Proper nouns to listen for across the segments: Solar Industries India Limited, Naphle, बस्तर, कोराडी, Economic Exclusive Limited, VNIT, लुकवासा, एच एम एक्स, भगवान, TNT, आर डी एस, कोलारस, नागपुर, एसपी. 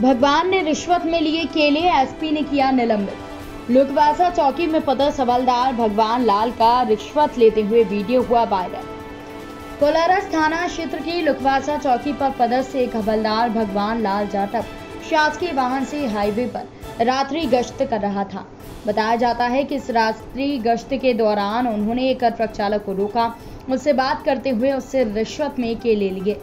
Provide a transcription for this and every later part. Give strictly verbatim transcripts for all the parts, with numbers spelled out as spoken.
भगवान ने रिश्वत में लिए केले, एसपी ने किया निलंबित। लुकवासा चौकी में पदस्थ हवलदार भगवान लाल का रिश्वत लेते हुए वीडियो हुआ वायरल। कोलारस थाना क्षेत्र की लुकवासा चौकी पर पदस्थ एक हवलदार भगवान लाल जाटव शासकीय वाहन से हाईवे पर रात्रि गश्त कर रहा था। बताया जाता है कि इस रात्रि गश्त के दौरान उन्होंने एक ट्रक चालक को रोका, उससे बात करते हुए उससे रिश्वत में केले लिए।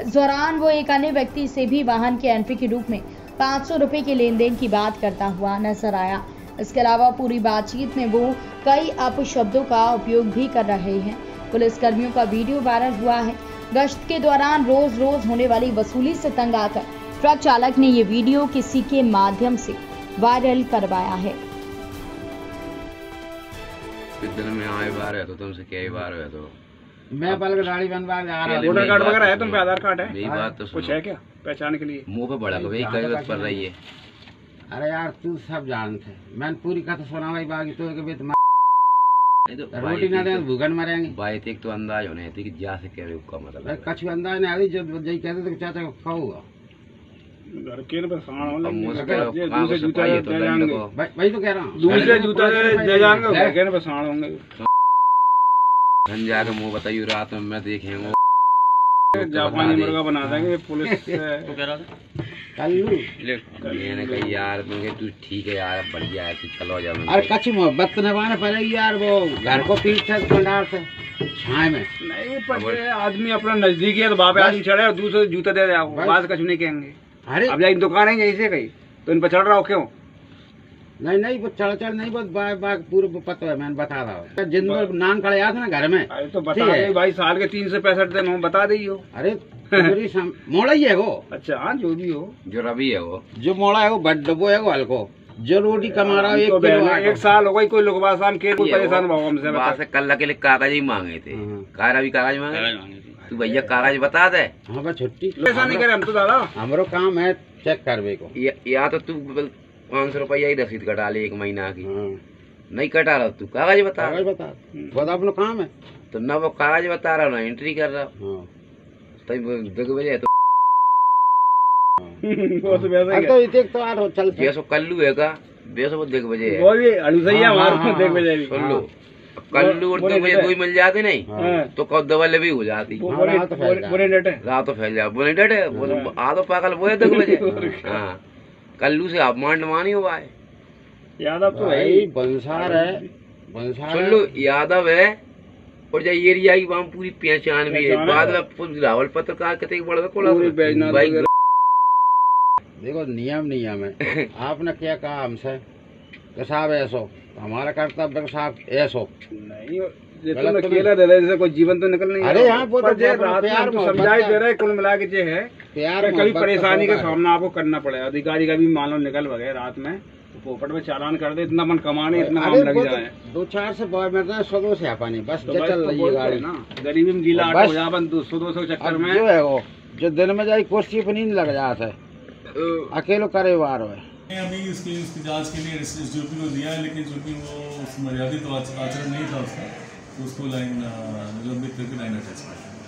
इस दौरान वो एक अन्य व्यक्ति से भी वाहन के एंट्री के रूप में पाँच सौ रुपये के लेन देन की बात करता हुआ नजर आया। इसके अलावा पूरी बातचीत में वो कई अपशब्दों का उपयोग भी कर रहे हैं। पुलिसकर्मियों का वीडियो वायरल हुआ है। गश्त के दौरान रोज रोज होने वाली वसूली से तंग आकर ट्रक चालक ने ये वीडियो किसी के माध्यम से वायरल करवाया है। मैं बल गाड़ी बनवा आ रहा हूं। वोटर कार्ड वगैरह है तुम पे? आधार कार्ड है? बात तो कुछ है क्या पहचान के लिए? मुंह पे बड़ा भाई कागज पड़ रही है। अरे यार तू सब जानते है, मैंने पूरी कथा सुना भाई। बाकी तो के बेत रोटी ना दे भूखन मरेंगे भाई। एक तो अंदाज होने थे कि जा से कह रहे उसका मतलब कुछ अंदाज नहीं आ रही। जब जई कहते तो चाचा का होगा घर के पे सामान होंगे, दूसरे जूता दे जाएंगे भाई। तो कह रहा हूं दूसरे जूता दे जाएंगे घर के पे सामान होंगे। गंजा का मुँह बताइए रात में मैं देखेंगे जापानी मुर्गा बना देंगे पुलिस। तो कह रहा था कल मैंने कहा यार तू ठीक है यार बढ़िया है तू चलो जा। अरे कच्ची मोहब्बत निभाना पड़ेगी यार। वो घर को पीट था भंडार से छाए में नहीं पड़े। आदमी अपना नजदीकी है तो वहाँ पे आदमी चढ़े और दूसरे जूते दे रहे बात कछु नहीं कहेंगे। अरे अब जाए दुकान है जैसे कहीं तो इन पर चढ़ रहा हो क्यों? नहीं नहीं वो चढ़ चढ़ नहीं बस बाग बाग पूर्व पता है मैंने बता रहा हूँ। जिन पर नान खड़ा याद ना घर में। अरे तो बता दे भाई साल के तीन सौ पैंसठ दिन हो बता दी हो। अरे मोड़ा ही है वो। अच्छा हाँ जो भी हो जो रवि है वो जो मोड़ा है वो बड्डबो है वो हल्को जो रोटी कमा रहा है। एक, एक साल हो गई कोई लोग परेशान वहाँ से कल के लिए कागज ही मांगे थे। कहा रवि कागज मांगे तू भैया कागज बता दे। हाँ भाई छुट्टी परेशान नहीं करे हम तो दादा हमारो काम है चेक करवे को। या तो तू पाँच सौ रुपया ही रसीद कटा ले एक महीना की। नहीं कटा रहा तू कागज बता कागज बता बता अपना काम है तो ना वो कागज बता रहा ना एंट्री कर रहा तो तो कल्लू है का बेसो देख बजे कल्लू और दो बजे कोई मिल जाते नहीं तो कब दबल भी हो जाती रात तो फैल जाए बोले डेट है आ तो पागल वो है दो बजे। हाँ कल्लू से अपमान डमानी हुआ है। यादव तो भाई बंसार है बंसार सुन लो यादव है और जय एरिया की वहाँ पूरी पहचान भी है। बाद में रावल पत्रकार कहते हैं बड़ा कोला देखो नियम नियम है। आपने क्या कहा हमसे कि साहब ऐसो हमारा कर्तव्य साहब ऐसो नहीं अकेला दे रहे कोई जीवन तो निकल नहीं। अरे यहाँ समझाई दे रहे कुल मिला के जो है प्यार कभी परेशानी का सामना आपको करना पड़ेगा। अधिकारी का भी मानो निकल वगैरह रात में तो पोपट में चालान कर दे इतना मन कमाने इतना काम लग जाए दो चार से बहुत मतलब सौ दो से आ पानी बस चल रही है गाड़ी ना गरीबी में गीला हो जा दो सौ दो सौ चक्कर में जो है वो जो दिन में जाए कुर्सी पर नींद लग जाता है अकेलो करे वार है। अभी इसकी इसकी जांच के लिए एसपी को दिया है लेकिन चूंकि वो मर्यादित आचरण नहीं था उसका उसको लाइन निलंबित करके लाइन अटैच कर